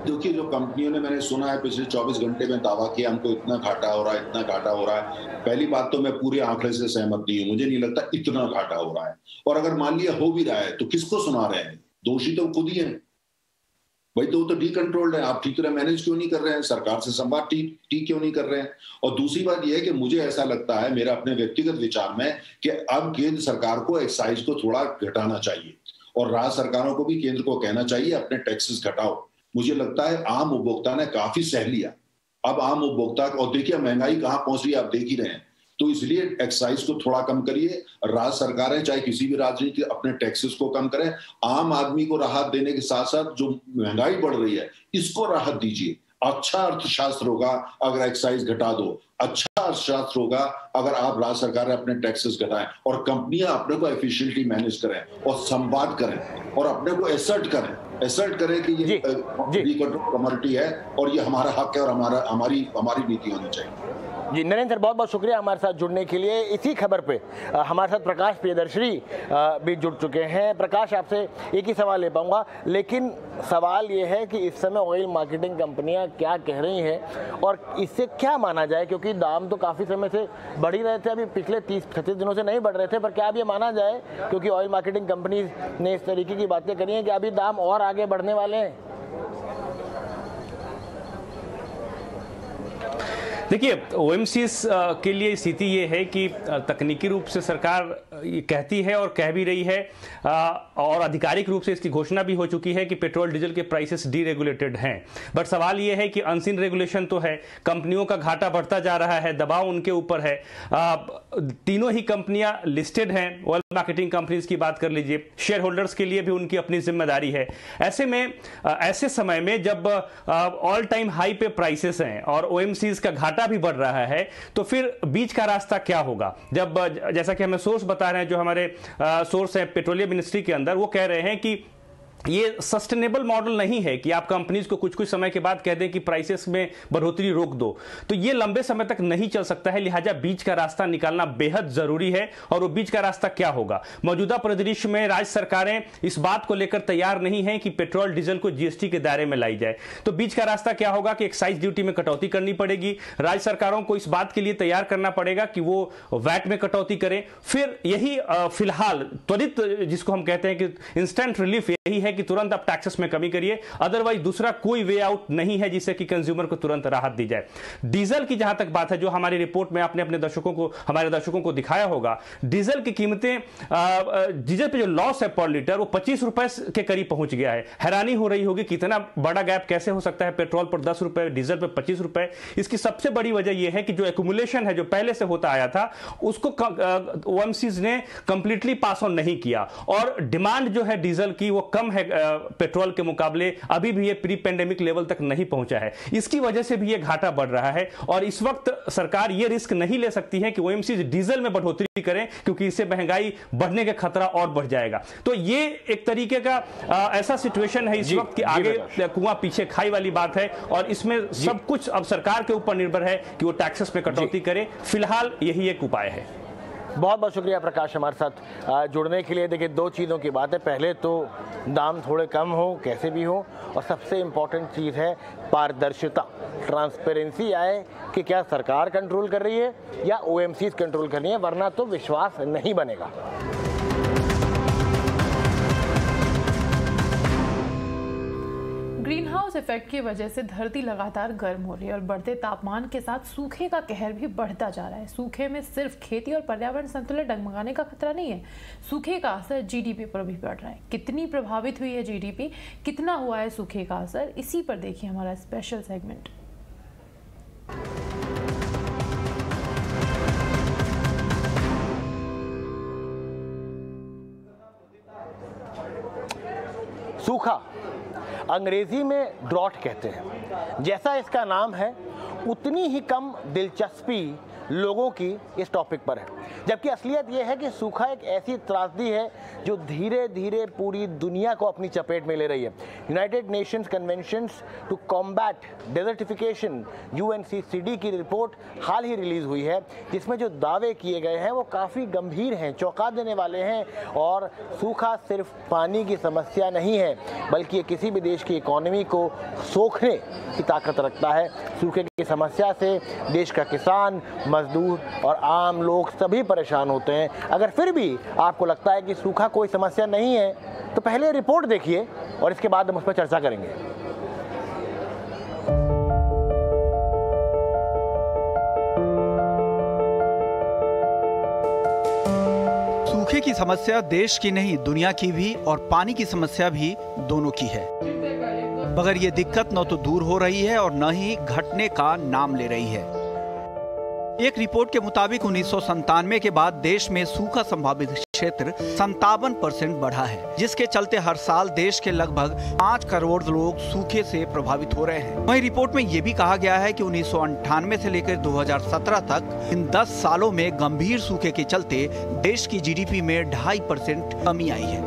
देखिए, जो कंपनियों ने, मैंने सुना है पिछले 24 घंटे में दावा किया हमको इतना घाटा हो रहा है, इतना घाटा हो रहा है। पहली बात तो मैं पूरे आंकड़े से सहमत नहीं हूँ, मुझे नहीं लगता इतना घाटा हो रहा है। और अगर मान लिया हो भी रहा है तो किसको सुना रहे हैं? दोषी तो खुद ही है भाई। तो डी कंट्रोल्ड है, आप ठीक तरह मैनेज क्यों नहीं कर रहे हैं? सरकार से संवाद ठीक क्यों नहीं कर रहे हैं? और दूसरी बात यह है कि मुझे ऐसा लगता है, मेरा अपने व्यक्तिगत विचार में, कि अब केंद्र सरकार को एक्साइज को थोड़ा घटाना चाहिए और राज्य सरकारों को भी, केंद्र को कहना चाहिए अपने टैक्सेस घटाओ। मुझे लगता है आम उपभोक्ता ने काफी सह लिया, अब आम उपभोक्ता, और देखिए महंगाई कहाँ पहुंच रही है, आप देख ही रहे हैं। तो इसलिए एक्साइज को थोड़ा कम करिए, राज्य सरकारें चाहे किसी भी राजनीति, अपने टैक्सेस को कम करें, आम आदमी को राहत देने के साथ साथ जो महंगाई बढ़ रही है इसको राहत दीजिए। अच्छा अर्थशास्त्र होगा अगर एक्साइज घटा दो, अच्छा अर्थशास्त्र होगा अगर आप, राज्य सरकार अपने टैक्सेस घटाएं और कंपनियां अपने को एफिशिएंटली मैनेज करें और संवाद करें और अपने को एसर्ट करें कि ये कंट्रोल कमोडिटी है और ये हमारा हक है और हमारी नीति होनी चाहिए। जी नरेंद्र सर, बहुत बहुत शुक्रिया हमारे साथ जुड़ने के लिए। इसी खबर पे हमारे साथ प्रकाश प्रियदर्शी भी जुड़ चुके हैं। प्रकाश, आपसे एक ही सवाल ले पाऊंगा, लेकिन सवाल ये है कि इस समय ऑयल मार्केटिंग कंपनियां क्या कह रही हैं और इससे क्या माना जाए, क्योंकि दाम तो काफ़ी समय से बढ़ ही रहे थे, अभी पिछले 30-36 दिनों से नहीं बढ़ रहे थे, पर क्या अब ये माना जाए, क्योंकि ऑयल मार्केटिंग कंपनीज ने इस तरीके की बातें करी हैं कि अभी दाम और आगे बढ़ने वाले हैं? देखिए, ओएमसी के लिए स्थिति ये है कि तकनीकी रूप से सरकार कहती है और कह भी रही है और आधिकारिक रूप से इसकी घोषणा भी हो चुकी है कि पेट्रोल डीजल के प्राइसेस डीरेगुलेटेड हैं, बट सवाल ये है कि अनसिन रेगुलेशन तो है, कंपनियों का घाटा बढ़ता जा रहा है, दबाव उनके ऊपर है। तीनों ही कंपनियां लिस्टेड हैं, ऑयल मार्केटिंग कंपनीज की बात कर लीजिए, शेयर होल्डर्स के लिए भी उनकी अपनी जिम्मेदारी है। ऐसे में ऐसे समय में जब ऑल टाइम हाई पे प्राइसेस हैं और ओएमसीज का घाटा भी बढ़ रहा है, तो फिर बीच का रास्ता क्या होगा? जब जैसा कि हमें सोर्स बता रहे हैं, जो हमारे सोर्स हैं पेट्रोलियम मिनिस्ट्री के अंदर, वो कह रहे हैं कि ये सस्टेनेबल मॉडल नहीं है कि आप कंपनीज को कुछ कुछ समय के बाद कह दें कि प्राइसेस में बढ़ोतरी रोक दो, तो ये लंबे समय तक नहीं चल सकता है। लिहाजा बीच का रास्ता निकालना बेहद जरूरी है, और वो बीच का रास्ता क्या होगा? मौजूदा परिदृश्य में राज्य सरकारें इस बात को लेकर तैयार नहीं है कि पेट्रोल डीजल को जीएसटी के दायरे में लाई जाए, तो बीच का रास्ता क्या होगा कि एक्साइज ड्यूटी में कटौती करनी पड़ेगी, राज्य सरकारों को इस बात के लिए तैयार करना पड़ेगा कि वो वैट में कटौती करें। फिर यही फिलहाल त्वरित, जिसको हम कहते हैं कि इंस्टेंट रिलीफ, यही है कि तुरंत आप टैक्सेस में कमी करिए, अदरवाइज दूसरा कोई वे आउट नहीं है जिससे कि कंज्यूमर को तुरंत राहत दी जाए। डीजल की जहां तक बात है, जो हमारी रिपोर्ट में आपने अपने दर्शकों को, हमारे दर्शकों को दिखाया होगा, डीजल की कीमतें, डीजल पे जो लॉस है पर लीटर, वो 25 रुपए के करीब पहुंच गया है। हैरानी हो रही होगी कितना बड़ा गैप कैसे हो सकता है, पेट्रोल पर 10 रुपए, डीजल पर 25 रुपए। इसकी सबसे बड़ी वजह यह है कि जो एक्यूमुलेशन है, जो पहले से होता आया था, उसको ओएमसीज ने कंप्लीटली पास ऑन नहीं किया, और डिमांड जो है डीजल की वो कम है पेट्रोल के मुकाबले, अभी भी ये प्री पेंडेमिक लेवल तक नहीं पहुंचा है। इसकी वजह से भी ये घाटा बढ़ रहा है, और इस वक्त सरकार ये रिस्क नहीं ले सकती है कि ओएमसी डीजल में बढ़ोतरी करें, क्योंकि इससे महंगाई बढ़ने का खतरा और बढ़ जाएगा। तो ये एक तरीके का ऐसा सिचुएशन है इस वक्त कि आगे कुआं पीछे खाई वाली बात है, और इसमें सब कुछ अब सरकार के ऊपर निर्भर है कि वो टैक्सेस में कटौती करे। फिलहाल यही एक उपाय है। बहुत बहुत शुक्रिया प्रकाश हमारे साथ जुड़ने के लिए। देखिए, दो चीज़ों की बात है, पहले तो दाम थोड़े कम हो कैसे भी हो, और सबसे इम्पॉर्टेंट चीज़ है पारदर्शिता, ट्रांसपेरेंसी आए कि क्या सरकार कंट्रोल कर रही है या ओएमसीज कंट्रोल कर रही है, वरना तो विश्वास नहीं बनेगा। ग्रीन हाउस इफेक्ट की वजह से धरती लगातार गर्म हो रही है और बढ़ते तापमान के साथ सूखे का कहर भी बढ़ता जा रहा है। सूखे में सिर्फ खेती और पर्यावरण संतुलन डगमगाने का खतरा नहीं है, सूखे का असर जीडीपी पर भी पड़ रहा है। कितनी प्रभावित हुई है जीडीपी, कितना हुआ है सूखे का असर, इसी पर देखिए हमारा स्पेशल सेगमेंट। सूखा अंग्रेजी में ड्रॉट कहते हैं, जैसा इसका नाम है उतनी ही कम दिलचस्पी लोगों की इस टॉपिक पर है, जबकि असलियत यह है कि सूखा एक ऐसी त्रासदी है जो धीरे धीरे पूरी दुनिया को अपनी चपेट में ले रही है। United Nations conventions to combat desertification (UNCCD) की रिपोर्ट हाल ही रिलीज़ हुई है, जिसमें जो दावे किए गए हैं वो काफ़ी गंभीर हैं, चौंका देने वाले हैं। और सूखा सिर्फ पानी की समस्या नहीं है, बल्कि ये किसी भी देश की इकोनॉमी को सोखने की ताकत रखता है। सूखे की समस्या से देश का किसान, मजदूर और आम लोग सभी परेशान होते हैं। अगर फिर भी आपको लगता है कि सूखा कोई समस्या नहीं है, तो पहले रिपोर्ट देखिए और इसके बाद हम उस पर चर्चा करेंगे। सूखे की समस्या देश की नहीं, दुनिया की भी, और पानी की समस्या भी, दोनों की है। मगर ये दिक्कत न तो दूर हो रही है और न ही घटने का नाम ले रही है। एक रिपोर्ट के मुताबिक 1997 के बाद देश में सूखा संभावित क्षेत्र 57% बढ़ा है, जिसके चलते हर साल देश के लगभग 5 करोड़ लोग सूखे से प्रभावित हो रहे हैं। वहीं रिपोर्ट में ये भी कहा गया है कि 1998 से लेकर 2017 तक इन 10 सालों में गंभीर सूखे के चलते देश की जीडीपी में 2.5% कमी आई है।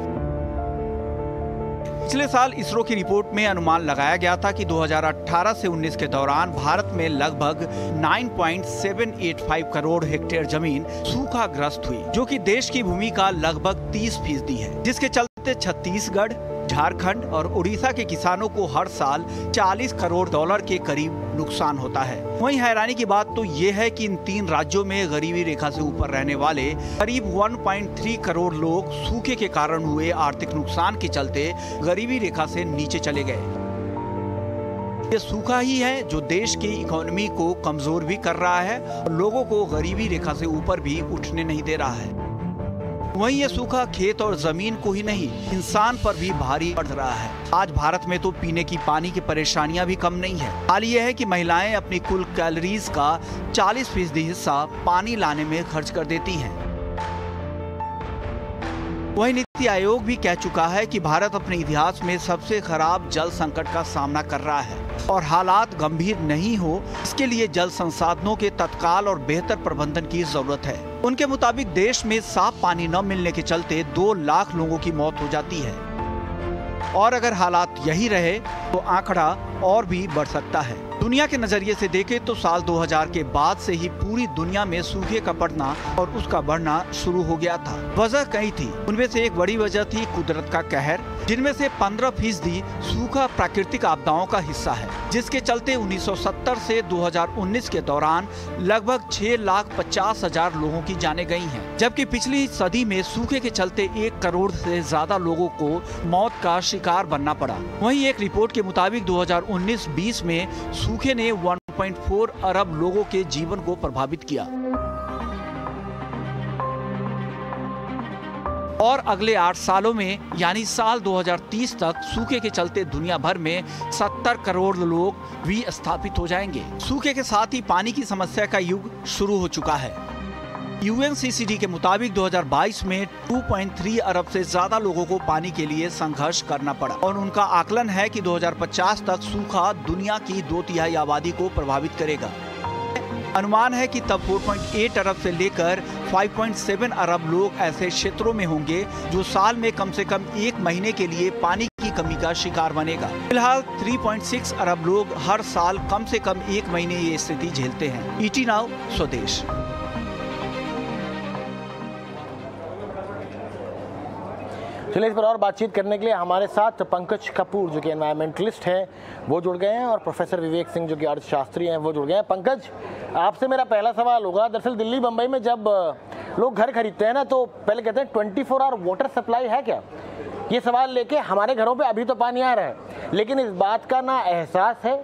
पिछले साल इसरो की रिपोर्ट में अनुमान लगाया गया था कि 2018 से 19 के दौरान भारत में लगभग 9.785 करोड़ हेक्टेयर जमीन सूखाग्रस्त हुई, जो कि देश की भूमि का लगभग 30% है, जिसके चलते छत्तीसगढ़, झारखंड और उड़ीसा के किसानों को हर साल 40 करोड़ डॉलर के करीब नुकसान होता है। वहीं हैरानी की बात तो ये है कि इन तीन राज्यों में गरीबी रेखा से ऊपर रहने वाले करीब 1.3 करोड़ लोग सूखे के कारण हुए आर्थिक नुकसान के चलते गरीबी रेखा से नीचे चले गए। ये सूखा ही है जो देश की इकोनॉमी को कमजोर भी कर रहा है और लोगों को गरीबी रेखा से ऊपर भी उठने नहीं दे रहा है। वहीं ये सूखा खेत और जमीन को ही नहीं, इंसान पर भी भारी पड़ रहा है। आज भारत में तो पीने की पानी की परेशानियां भी कम नहीं है। हाल ये है कि महिलाएं अपनी कुल कैलोरीज का 40% हिस्सा पानी लाने में खर्च कर देती हैं। वहीं नीति आयोग भी कह चुका है कि भारत अपने इतिहास में सबसे खराब जल संकट का सामना कर रहा है और हालात गंभीर नहीं हो इसके लिए जल संसाधनों के तत्काल और बेहतर प्रबंधन की जरूरत है। उनके मुताबिक देश में साफ पानी न मिलने के चलते 2 लाख लोगों की मौत हो जाती है और अगर हालात यही रहे तो आंकड़ा और भी बढ़ सकता है। दुनिया के नजरिए से देखें तो साल 2000 के बाद से ही पूरी दुनिया में सूखे का पड़ना और उसका बढ़ना शुरू हो गया था। वजह कई थी, उनमें से एक बड़ी वजह थी कुदरत का कहर, जिनमें से 15% सूखा प्राकृतिक आपदाओं का हिस्सा है, जिसके चलते 1970 से 2019 के दौरान लगभग 6,50,000 लोगों की जाने गई हैं, जबकि पिछली सदी में सूखे के चलते 1 करोड़ से ज्यादा लोगों को मौत का शिकार बनना पड़ा। वहीं एक रिपोर्ट के मुताबिक 2019-20 में सूखे ने 1.4 अरब लोगों के जीवन को प्रभावित किया और अगले 8 सालों में यानी साल 2030 तक सूखे के चलते दुनिया भर में 70 करोड़ लोग भी विस्थापित हो जाएंगे। सूखे के साथ ही पानी की समस्या का युग शुरू हो चुका है। UNCCD के मुताबिक 2022 में 2.3 अरब से ज्यादा लोगों को पानी के लिए संघर्ष करना पड़ा और उनका आकलन है कि 2050 तक सूखा दुनिया की 2/3 आबादी को प्रभावित करेगा। अनुमान है कि तब 4.8 अरब से लेकर 5.7 अरब लोग ऐसे क्षेत्रों में होंगे जो साल में कम से कम 1 महीने के लिए पानी की कमी का शिकार बनेगा। फिलहाल 3.6 अरब लोग हर साल कम से कम 1 महीने ये स्थिति झेलते हैं। ET Now स्वदेश। चलिए इस पर और बातचीत करने के लिए हमारे साथ पंकज कपूर जो कि एनवायरमेंटलिस्ट हैं वो जुड़ गए हैं और प्रोफेसर विवेक सिंह जो कि अर्थशास्त्री हैं वो जुड़ गए हैं। पंकज, आपसे मेरा पहला सवाल होगा, दरअसल दिल्ली बम्बई में जब लोग घर खरीदते हैं ना तो पहले कहते हैं 24 आवर वाटर सप्लाई है क्या, ये सवाल लेके हमारे घरों पर अभी तो पानी आ रहा है लेकिन इस बात का ना एहसास है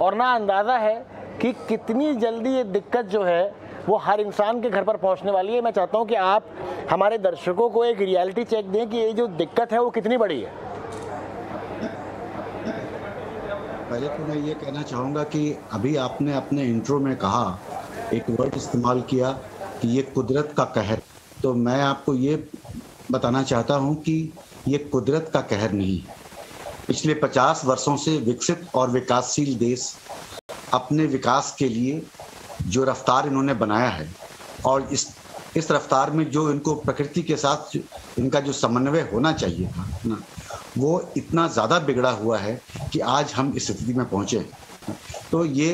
और ना अंदाज़ा है कि कितनी जल्दी ये दिक्कत जो है वो हर इंसान के घर पर पहुंचने वाली है। मैं चाहता हूं कि आप हमारे दर्शकों को एक रियलिटी चेक दें कि ये जो दिक्कत है वो कितनी बड़ी है। पहले तो मैं ये कहना चाहूँगा कि अभी आपने अपने इंट्रो में कहा, एक वर्ड इस्तेमाल किया कि ये कुदरत का कहर, तो मैं आपको ये बताना चाहता हूँ कि ये कुदरत का कहर नहीं, पिछले 50 वर्षों से विकसित और विकासशील देश अपने विकास के लिए जो रफ्तार इन्होंने बनाया है और इस रफ्तार में जो इनको प्रकृति के साथ इनका जो समन्वय होना चाहिए था ना, वो इतना ज़्यादा बिगड़ा हुआ है कि आज हम इस स्थिति में पहुँचे। तो ये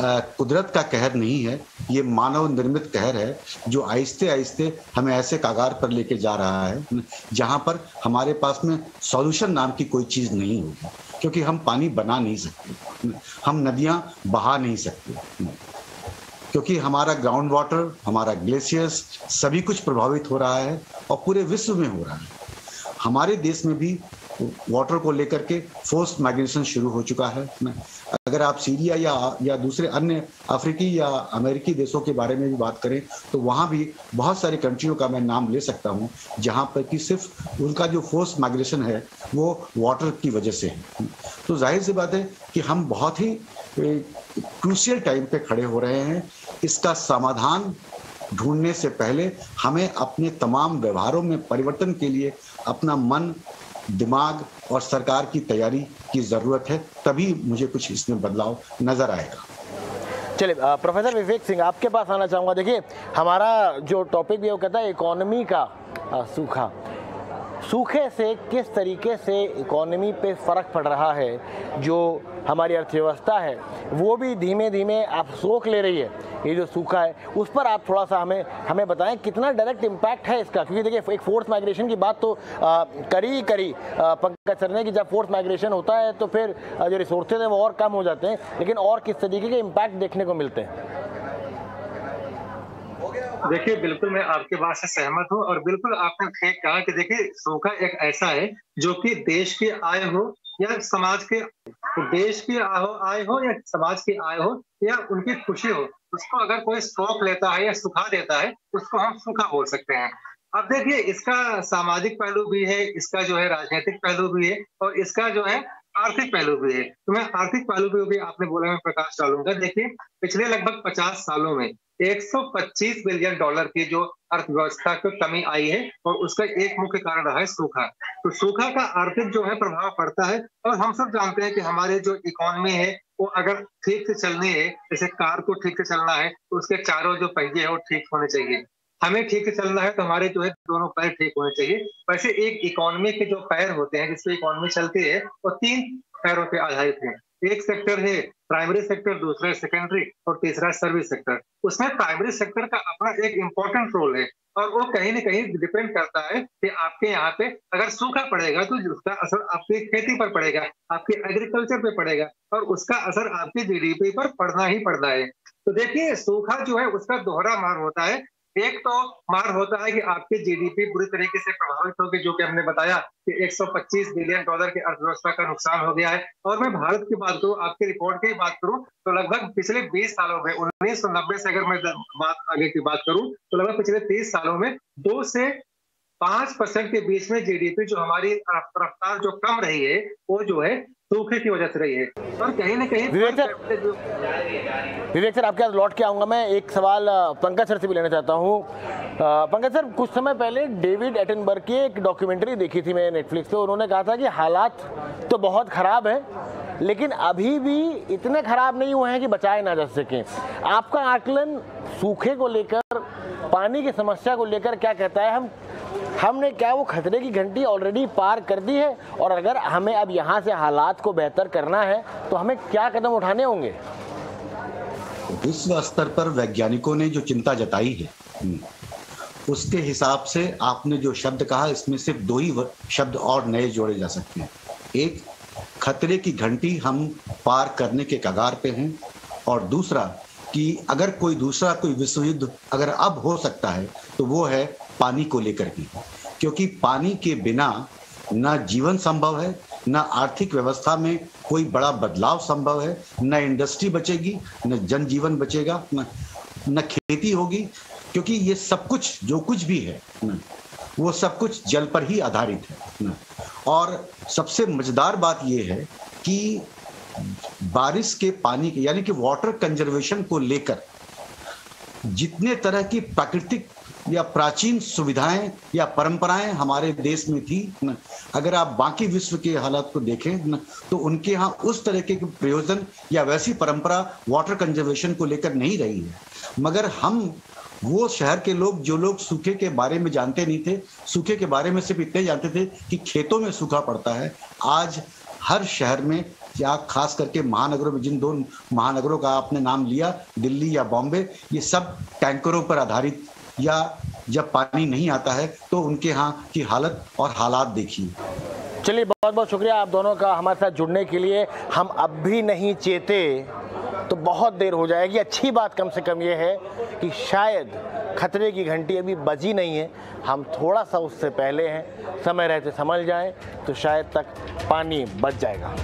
कुदरत का कहर नहीं है, ये मानव निर्मित कहर है जो आहिस्ते आहिस्ते हमें ऐसे कगार पर लेके जा रहा है जहाँ पर हमारे पास में सॉल्यूशन नाम की कोई चीज़ नहीं होगी, क्योंकि हम पानी बना नहीं सकते, हम नदियाँ बहा नहीं सकते, क्योंकि हमारा ग्राउंड वाटर, हमारा ग्लेशियर्स सभी कुछ प्रभावित हो रहा है और पूरे विश्व में हो रहा है। हमारे देश में भी वाटर को लेकर के फोर्स्ड माइग्रेशन शुरू हो चुका है। अगर आप सीरिया या दूसरे अन्य अफ्रीकी या अमेरिकी देशों के बारे में भी बात करें तो वहाँ भी बहुत सारी कंट्रियों का मैं नाम ले सकता हूँ जहाँ पर कि सिर्फ उनका जो फोर्स्ड माइग्रेशन है वो वाटर की वजह से है। तो जाहिर सी बात है कि हम बहुत ही क्रूशियल टाइम पे खड़े हो रहे हैं। इसका समाधान ढूंढने से पहले हमें अपने तमाम व्यवहारों में परिवर्तन के लिए अपना मन, दिमाग और सरकार की तैयारी की ज़रूरत है, तभी मुझे कुछ इसमें बदलाव नज़र आएगा। चलिए प्रोफेसर विवेक सिंह, आपके पास आना चाहूँगा। देखिए हमारा जो टॉपिक है वो कहता है इकोनॉमी का सूखा, सूखे से किस तरीके से इकोनॉमी पे फ़र्क पड़ रहा है, जो हमारी अर्थव्यवस्था है वो भी धीमे धीमे आप सोख ले रही है, ये जो सूखा है उस पर आप थोड़ा सा हमें बताएं कितना डायरेक्ट इम्पैक्ट है इसका। क्योंकि देखिए एक फोर्स माइग्रेशन की बात तो करी पंकज सर ने कि जब फोर्स माइग्रेशन होता है तो फिर जो रिसोर्सेज हैं वो और कम हो जाते हैं, लेकिन और किस तरीके के इम्पैक्ट देखने को मिलते हैं? देखिए बिल्कुल मैं आपके बात से सहमत हूँ और बिल्कुल आपने ठीक कहा कि देखिए सूखा एक ऐसा है जो कि देश की आय हो या समाज के, देश की आय हो या समाज की आय हो या उनकी खुशी हो, उसको अगर कोई सोख लेता है या सुखा देता है उसको हम सूखा बोल सकते हैं। अब देखिए इसका सामाजिक पहलू भी है, इसका जो है राजनीतिक पहलू भी है और इसका जो है आर्थिक पहलू भी है। तो मैं आर्थिक पहलू पे भी आपने बोला मैं प्रकाश डालूंगा। देखिए पिछले लगभग 50 सालों में 125 बिलियन डॉलर की जो अर्थव्यवस्था की कमी आई है और उसका एक मुख्य कारण रहा है सूखा। तो सूखा का आर्थिक जो है प्रभाव पड़ता है और हम सब जानते हैं कि हमारे जो इकोनॉमी है वो अगर ठीक से चलनी है, जैसे कार को ठीक से चलना है तो उसके चारों जो पहिए है वो ठीक होने चाहिए, हमें ठीक से चलना है तो हमारे जो है दोनों पैर ठीक होने चाहिए। वैसे एक इकोनॉमी के जो पैर होते हैं जिसपे इकोनॉमी चलती है वो तीन पैरों पे आधारित है। एक सेक्टर है प्राइमरी सेक्टर, दूसरा सेकेंडरी और तीसरा सर्विस सेक्टर। उसमें प्राइमरी सेक्टर का अपना एक इम्पोर्टेंट रोल है और वो कहीं ना कहीं डिपेंड करता है कि आपके यहाँ पे अगर सूखा पड़ेगा तो उसका असर आपकी खेती पर पड़ेगा, आपके एग्रीकल्चर पे पड़ेगा और उसका असर आपके GDP पर पड़ना ही पड़ना है। तो देखिए सूखा जो है उसका दोहरा मार होता है। एक तो मार होता है कि आपके GDP बुरी तरीके से प्रभावित होगी, जो कि हमने बताया कि 125 बिलियन डॉलर की अर्थव्यवस्था का नुकसान हो गया है। और मैं भारत की बात करूँ, आपके रिपोर्ट की बात करूँ तो लगभग पिछले 20 सालों में 1990 से अगर मैं आगे की बात करूँ तो लगभग पिछले 30 सालों में 2 से 5% के बीच में GDP जो हमारी रफ्तार जो कम रही है वो जो है सूखे की वजह से रही है। और कहीं ना कहीं विवेक सर आपके पास लौट के आऊंगा मैं। एक सवाल पंकज सर से भी लेना चाहता हूँ। पंकज सर, कुछ समय पहले डेविड एटनबर्ग की एक डॉक्यूमेंट्री देखी थी मैं नेटफ्लिक्स पे, उन्होंने कहा था कि हालात तो बहुत खराब है लेकिन अभी भी इतने खराब नहीं हुए हैं कि बचाए ना जा सकें। आपका आकलन सूखे को लेकर, पानी की समस्या को लेकर क्या कहता है? हमने क्या वो खतरे की घंटी ऑलरेडी पार कर दी है और अगर हमें अब यहाँ से हालात को बेहतर करना है तो हमें क्या कदम उठाने होंगे? विश्व स्तर पर वैज्ञानिकों ने जो चिंता जताई है उसके हिसाब से आपने जो शब्द कहा इसमें सिर्फ 2 ही शब्द और नए जोड़े जा सकते हैं। एक, खतरे की घंटी हम पार करने के कगार पे हैं और दूसरा कि अगर कोई दूसरा कोई विश्व युद्ध अगर अब हो सकता है तो वो है पानी को लेकर के, क्योंकि पानी के बिना ना जीवन संभव है, ना आर्थिक व्यवस्था में कोई बड़ा बदलाव संभव है, ना इंडस्ट्री बचेगी, ना जनजीवन बचेगा, ना खेती होगी, क्योंकि ये सब कुछ जो कुछ भी है ना वो सब कुछ जल पर ही आधारित है ना। और सबसे मजेदार बात ये है कि बारिश के पानी के यानी कि वाटर कंजर्वेशन को लेकर जितने तरह की प्राकृतिक या प्राचीन सुविधाएं या परंपराएं हमारे देश में थी न, अगर आप बाकी विश्व के हालात को देखें न, तो उनके यहाँ उस तरह के प्रयोजन या वैसी परंपरा वाटर कंजर्वेशन को लेकर नहीं रही है। मगर हम वो शहर के लोग जो लोग सूखे के बारे में जानते नहीं थे, सूखे के बारे में सिर्फ इतने जानते थे कि खेतों में सूखा पड़ता है, आज हर शहर में या खास करके महानगरों में, जिन 2 महानगरों का आपने नाम लिया दिल्ली या बॉम्बे, ये सब टैंकरों पर आधारित या जब पानी नहीं आता है तो उनके यहाँ की हालत और हालात देखिए। चलिए बहुत बहुत शुक्रिया आप दोनों का हमारे साथ जुड़ने के लिए। हम अब भी नहीं चेते तो बहुत देर हो जाएगी। अच्छी बात कम से कम ये है कि शायद खतरे की घंटी अभी बजी नहीं है, हम थोड़ा सा उससे पहले हैं, समय रहते संभल जाएं तो शायद तक पानी बच जाएगा।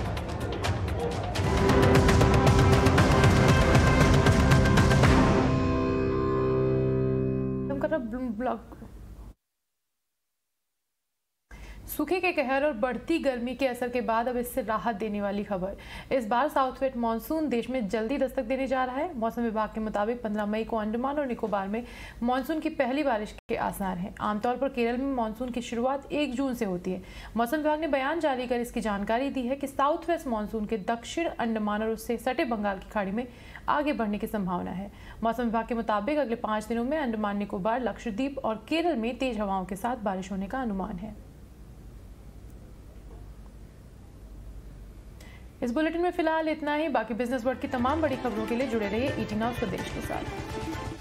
सूखे के कहर और बढ़ती गर्मी के असर के बाद अब इससे राहत देने वाली खबर। इस बार साउथ वेस्ट मानसून देश में जल्दी दस्तक देने जा रहा है। मौसम विभाग के मुताबिक 15 मई को अंडमान और निकोबार में मानसून की पहली बारिश के आसार हैं। आमतौर पर केरल में मानसून की शुरुआत 1 जून से होती है। मौसम विभाग ने बयान जारी कर इसकी जानकारी दी है कि साउथ वेस्ट मानसून के दक्षिण अंडमान और उससे सटे बंगाल की खाड़ी में आगे बढ़ने की संभावना है। मौसम विभाग के मुताबिक अगले 5 दिनों में अंडमान निकोबार, लक्षद्वीप और केरल में तेज हवाओं के साथ बारिश होने का अनुमान है। इस बुलेटिन में फिलहाल इतना ही। बाकी बिजनेस वर्ल्ड की तमाम बड़ी खबरों के लिए जुड़े रहिए ईटी नाउ स्वदेश के साथ।